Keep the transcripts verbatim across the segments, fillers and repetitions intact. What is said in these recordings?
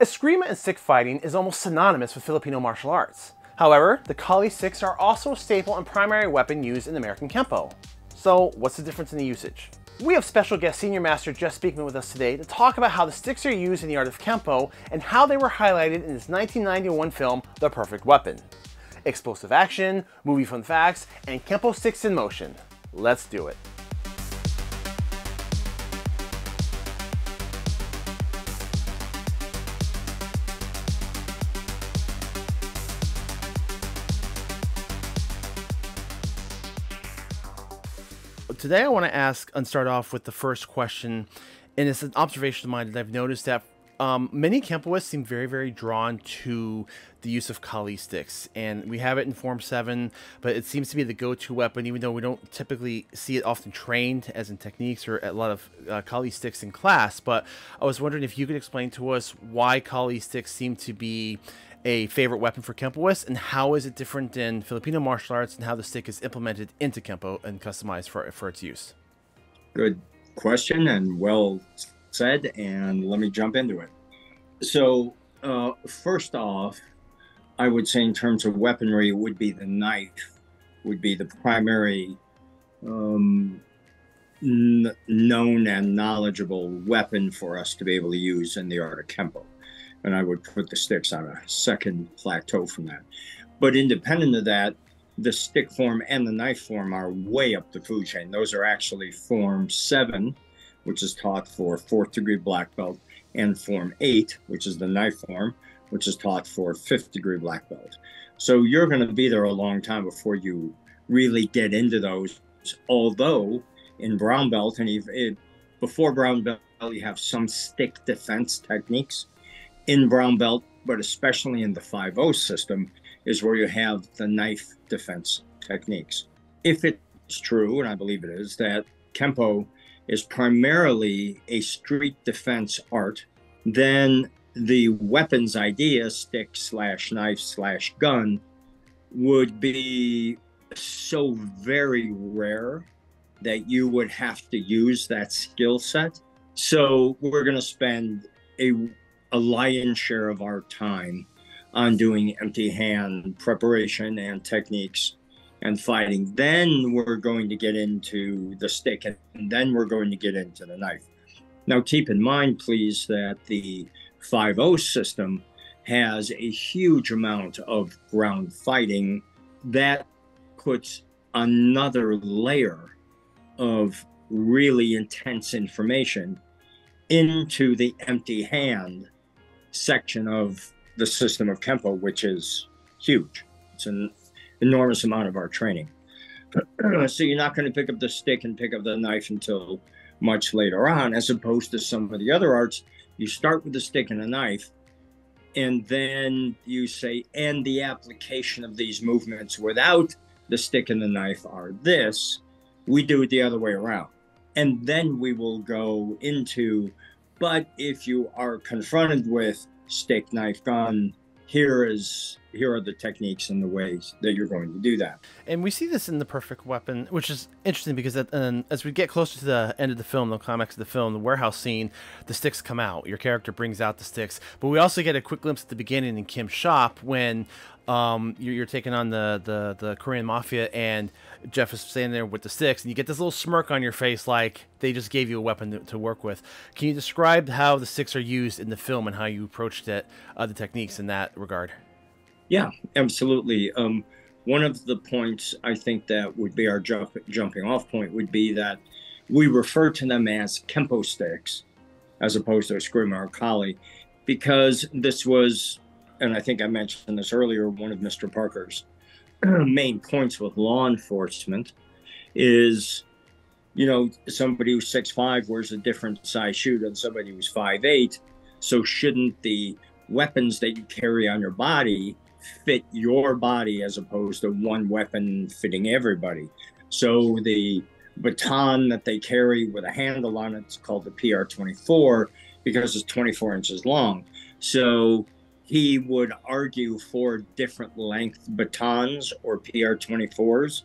Escrima and stick fighting is almost synonymous with Filipino martial arts. However, the Kali sticks are also a staple and primary weapon used in American Kenpo. So what's the difference in the usage? We have special guest Senior Master Jeff Speakman with us today to talk about how the sticks are used in the art of Kenpo and how they were highlighted in his nineteen ninety-one film, The Perfect Weapon. Explosive action, movie fun facts, and Kenpo sticks in motion. Let's do it. Today I want to ask and start off with the first question, and it's an observation of mine that I've noticed that um, many Kenpoists seem very, very drawn to the use of Kali sticks, and we have it in Form seven, but it seems to be the go-to weapon, even though we don't typically see it often trained as in techniques or a lot of uh, Kali sticks in class. But I was wondering if you could explain to us why Kali sticks seem to be a favorite weapon for Kenpoists, and how is it different in Filipino martial arts, and how the stick is implemented into Kenpo and customized for, for its use? Good question, and well said, and let me jump into it. So uh, first off, I would say in terms of weaponry, would be the knife, would be the primary um, n known and knowledgeable weapon for us to be able to use in the art of Kenpo. And I would put the sticks on a second plateau from that. But independent of that, the stick form and the knife form are way up the food chain. Those are actually Form seven, which is taught for fourth degree black belt, and Form eight, which is the knife form, which is taught for fifth degree black belt. So you're going to be there a long time before you really get into those. Although in brown belt, and even before brown belt, you have some stick defense techniques. In brown belt, but especially in the five oh system, is where you have the knife defense techniques. If it's true, and I believe it is, that Kenpo is primarily a street defense art, then the weapons idea, stick slash knife slash gun, would be so very rare that you would have to use that skill set. So we're going to spend a a lion's share of our time on doing empty hand preparation and techniques and fighting. Then we're going to get into the stick, and then we're going to get into the knife. Now keep in mind, please, that the five oh system has a huge amount of ground fighting that puts another layer of really intense information into the empty hand section of the system of Kenpo, which is huge. It's an enormous amount of our training. So you're not going to pick up the stick and pick up the knife until much later on, as opposed to some of the other arts. You start with the stick and the knife, and then you say, and the application of these movements without the stick and the knife are this. We do it the other way around. And then we will go into, but if you are confronted with stick, knife, gun, here is here are the techniques and the ways that you're going to do that. And we see this in The Perfect Weapon, which is interesting because that, and as we get closer to the end of the film, the climax of the film, the warehouse scene, the sticks come out. Your character brings out the sticks. But we also get a quick glimpse at the beginning in Kim's shop when um, you're, you're taking on the, the, the Korean mafia, and Jeff is standing there with the sticks, and you get this little smirk on your face like they just gave you a weapon to, to work with. Can you describe how the sticks are used in the film and how you approached it, uh, the techniques in that regard? Yeah, absolutely. Um, one of the points I think that would be our jump, jumping off point would be that we refer to them as Kenpo sticks as opposed to Escrima or Kali, because this was, and I think I mentioned this earlier, one of Mister Parker's main points with law enforcement is, you know, somebody who's six five wears a different size shoe than somebody who's five eight. So shouldn't the weapons that you carry on your body fit your body as opposed to one weapon fitting everybody? So the baton that they carry with a handle on it's called the P R twenty-four because it's twenty-four inches long. So he would argue for different length batons or P R twenty-fours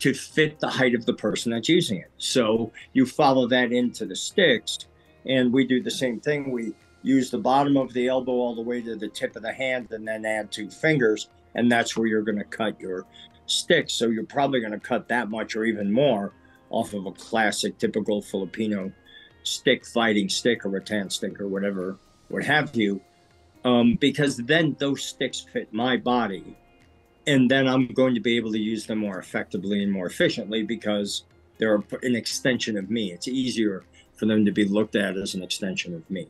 to fit the height of the person that's using it. So you follow that into the sticks, and we do the same thing. We use the bottom of the elbow all the way to the tip of the hand and then add two fingers. And that's where you're going to cut your stick. So you're probably going to cut that much or even more off of a classic, typical Filipino stick, fighting stick, or rattan stick, or whatever, what have you. Um, because then those sticks fit my body. And then I'm going to be able to use them more effectively and more efficiently because they're an extension of me. It's easier for them to be looked at as an extension of me.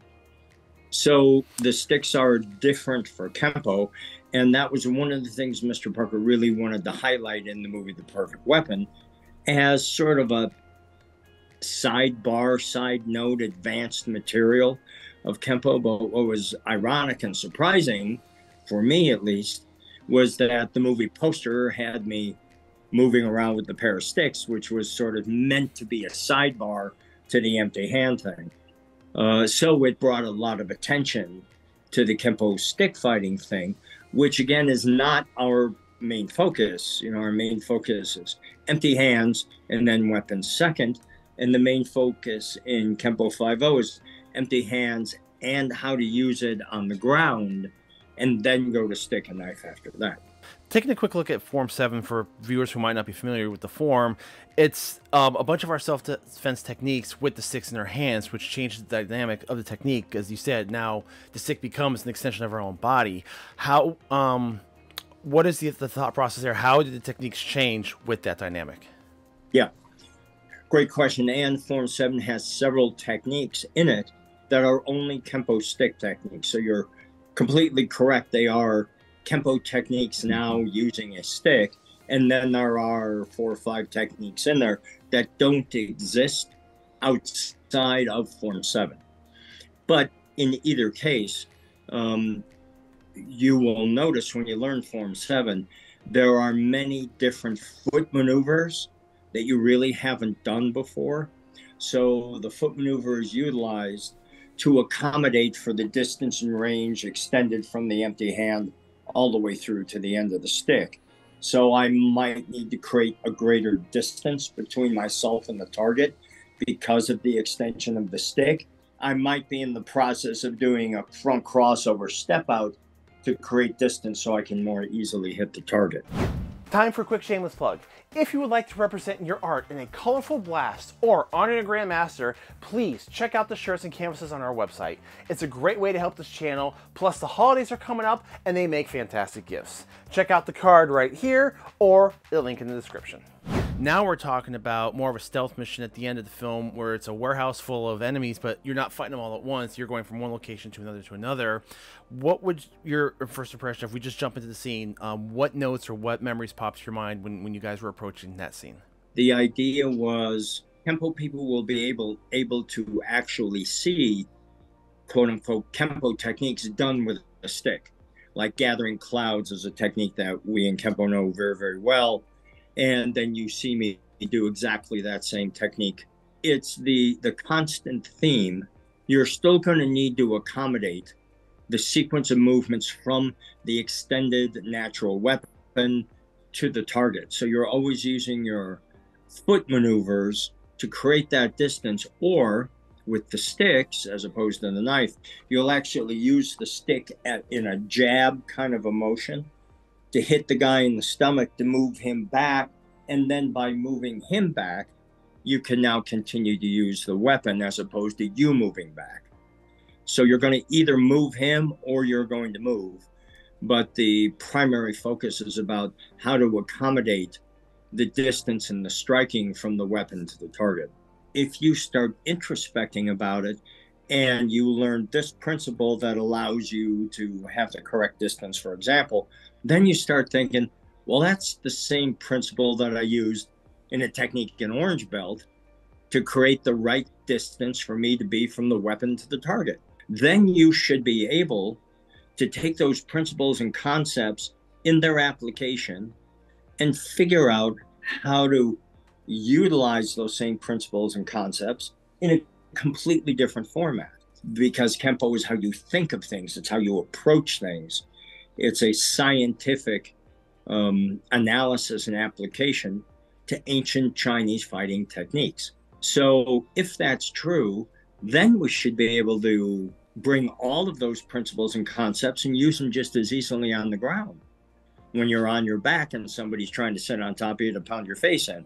So the sticks are different for Kenpo. And that was one of the things Mister Parker really wanted to highlight in the movie The Perfect Weapon as sort of a sidebar, side note, advanced material of Kenpo. But what was ironic and surprising, for me at least, was that the movie poster had me moving around with the pair of sticks, which was sort of meant to be a sidebar to the empty hand thing. Uh, so it brought a lot of attention to the Kenpo stick fighting thing, which again is not our main focus. You know, our main focus is empty hands and then weapons second. And the main focus in Kenpo five point oh is empty hands and how to use it on the ground, and then go to stick and knife after that. Taking a quick look at Form seven for viewers who might not be familiar with the form, it's um, a bunch of our self-defense techniques with the sticks in their hands, which changes the dynamic of the technique. As you said, now the stick becomes an extension of our own body. How, um, what is the, the thought process there? How did the techniques change with that dynamic? Yeah, great question. And Form seven has several techniques in it that are only Kenpo stick techniques. So you're completely correct. They are Kenpo techniques now using a stick, and then there are four or five techniques in there that don't exist outside of Form seven. But in either case, um, you will notice when you learn Form seven, there are many different foot maneuvers that you really haven't done before. So the foot maneuver is utilized to accommodate for the distance and range extended from the empty hand all the way through to the end of the stick. So I might need to create a greater distance between myself and the target because of the extension of the stick. I might be in the process of doing a front crossover step out to create distance so I can more easily hit the target. Time for a quick shameless plug. If you would like to represent your art in a colorful blast or honor a grandmaster, please check out the shirts and canvases on our website. It's a great way to help this channel, plus the holidays are coming up and they make fantastic gifts. Check out the card right here or the link in the description. Now we're talking about more of a stealth mission at the end of the film where it's a warehouse full of enemies, but you're not fighting them all at once. You're going from one location to another to another. What would your first impression, if we just jump into the scene, um, what notes or what memories pops to your mind when, when you guys were approaching that scene? The idea was Kenpo people will be able, able to actually see, quote unquote, Kenpo techniques done with a stick. Like gathering clouds is a technique that we in Kenpo know very, very well. And then you see me do exactly that same technique. It's the, the constant theme. You're still going to need to accommodate the sequence of movements from the extended natural weapon to the target. So you're always using your foot maneuvers to create that distance, or with the sticks, as opposed to the knife, you'll actually use the stick at, in a jab kind of a motion, to hit the guy in the stomach, to move him back. And then by moving him back, you can now continue to use the weapon as opposed to you moving back. So you're going to either move him or you're going to move. But the primary focus is about how to accommodate the distance and the striking from the weapon to the target. If you start introspecting about it and you learn this principle that allows you to have the correct distance, for example, then you start thinking, well, that's the same principle that I used in a technique in Orange Belt to create the right distance for me to be from the weapon to the target. Then you should be able to take those principles and concepts in their application and figure out how to utilize those same principles and concepts in a completely different format. Because Kenpo is how you think of things. It's how you approach things. It's a scientific um, analysis and application to ancient Chinese fighting techniques. So if that's true, then we should be able to bring all of those principles and concepts and use them just as easily on the ground when you're on your back and somebody's trying to sit on top of you to pound your face in.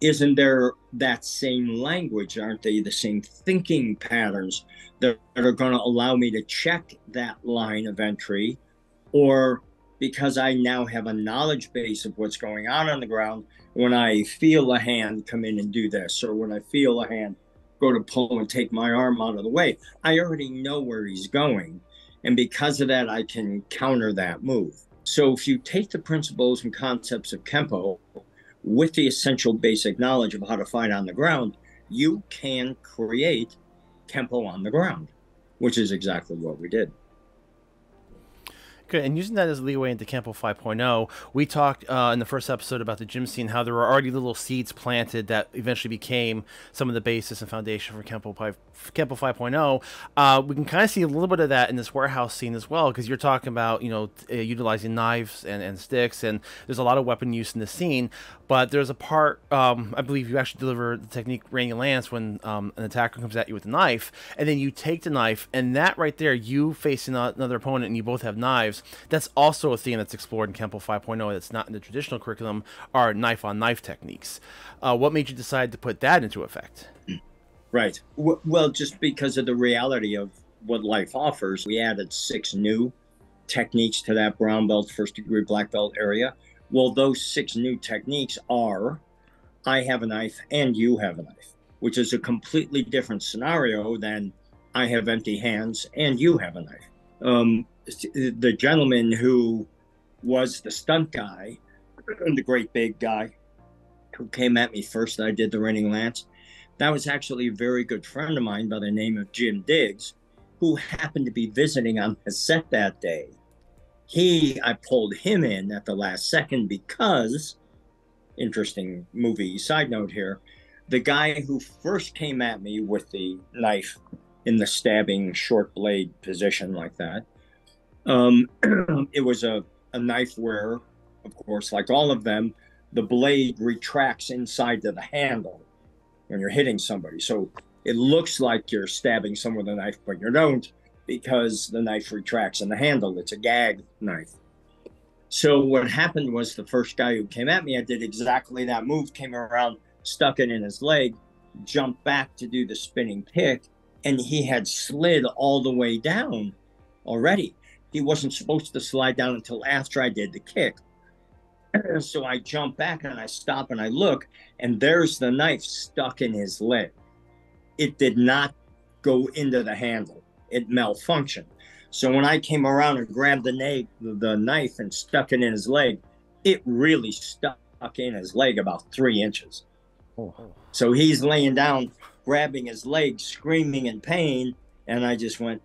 Isn't there that same language? Aren't they the same thinking patterns that, that are going to allow me to check that line of entry? Or because I now have a knowledge base of what's going on on the ground, when I feel a hand come in and do this, or when I feel a hand go to pull and take my arm out of the way, I already know where he's going. And because of that, I can counter that move. So if you take the principles and concepts of Kenpo with the essential basic knowledge of how to fight on the ground, you can create Kenpo on the ground, which is exactly what we did. Good. And using that as leeway into Kenpo five point oh, we talked uh, in the first episode about the gym scene, how there were already little seeds planted that eventually became some of the basis and foundation for Kenpo five, Kenpo five point oh. Uh, we can kind of see a little bit of that in this warehouse scene as well, because you're talking about, you know, uh, utilizing knives and, and sticks, and there's a lot of weapon use in the scene. But there's a part, um, I believe you actually deliver the technique Raining Lance when um, an attacker comes at you with a knife, and then you take the knife, and that right there, you facing another opponent and you both have knives. That's also a theme that's explored in Kenpo five point oh that's not in the traditional curriculum, are knife-on-knife techniques. Uh, what made you decide to put that into effect? Right. Well, just because of the reality of what life offers, we added six new techniques to that brown belt, first degree black belt area. Well, those six new techniques are, I have a knife and you have a knife, which is a completely different scenario than I have empty hands and you have a knife. Um, the gentleman who was the stunt guy, the great big guy who came at me first that I did the Raining Lance, that was actually a very good friend of mine by the name of Jim Diggs, who happened to be visiting on the set that day. He, I pulled him in at the last second because, interesting movie side note here, the guy who first came at me with the knife in the stabbing short blade position like that, um it was a, a knife where, of course, like all of them, the blade retracts inside to the handle when you're hitting somebody, so it looks like you're stabbing someone with a knife, but you don't, because the knife retracts in the handle. It's a gag knife. So what happened was, the first guy who came at me, I did exactly that move, came around, stuck it in his leg, jumped back to do the spinning kick, and he had slid all the way down already. He wasn't supposed to slide down until after I did the kick. So I jump back and I stop and I look, and there's the knife stuck in his leg. It did not go into the handle. It malfunctioned. So when I came around and grabbed the, the knife and stuck it in his leg, it really stuck in his leg about three inches. Oh. So he's laying down, grabbing his leg, screaming in pain. And I just went,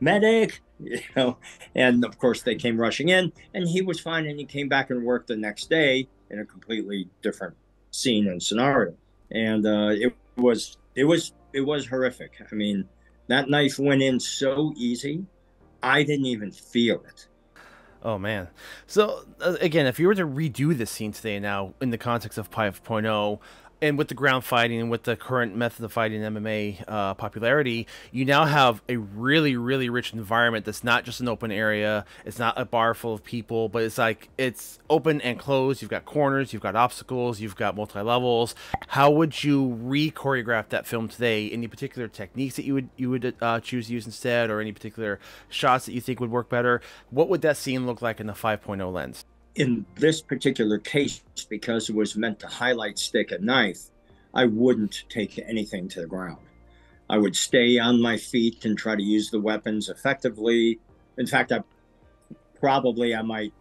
medic, you know, and of course they came rushing in, and he was fine. And he came back and worked the next day in a completely different scene and scenario. And, uh, it was, it was, it was horrific. I mean, that knife went in so easy, I didn't even feel it. Oh, man. So uh, again, if you were to redo this scene today now in the context of five point oh, and with the ground fighting and with the current method of fighting in M M A uh, popularity, you now have a really, really rich environment that's not just an open area. It's not a bar full of people, but it's like it's open and closed. You've got corners, you've got obstacles, you've got multi-levels. How would you re-choreograph that film today? Any particular techniques that you would you would uh, choose to use instead, or any particular shots that you think would work better? What would that scene look like in the five point oh lens? In this particular case, because it was meant to highlight stick and knife, I wouldn't take anything to the ground. I would stay on my feet and try to use the weapons effectively. In fact, I probably I might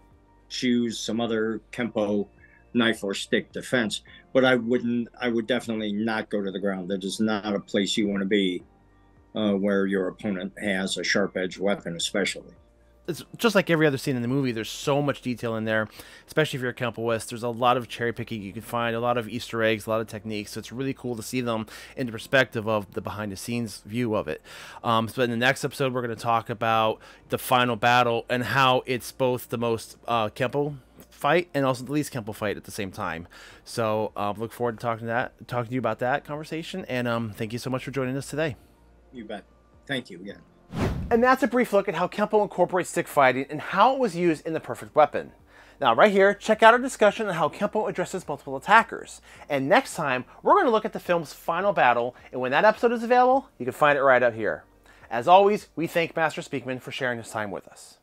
choose some other Kenpo knife or stick defense, but I wouldn't. I would definitely not go to the ground. That is not a place you want to be, uh, where your opponent has a sharp edge weapon, especially. It's just like every other scene in the movie. There's so much detail in there, especially if you're a Kenpoist. There's a lot of cherry picking you can find, a lot of Easter eggs, a lot of techniques. So it's really cool to see them in the perspective of the behind the scenes view of it. Um, so in the next episode, we're going to talk about the final battle and how it's both the most uh, Kenpo fight and also the least Kenpo fight at the same time. So um, look forward to talking to that, talking to you about that conversation. And um, thank you so much for joining us today. You bet. Thank you again. And that's a brief look at how Kenpo incorporates stick fighting and how it was used in The Perfect Weapon. Now right here, check out our discussion on how Kenpo addresses multiple attackers. And next time, we're going to look at the film's final battle, and when that episode is available, you can find it right up here. As always, we thank Master Speakman for sharing his time with us.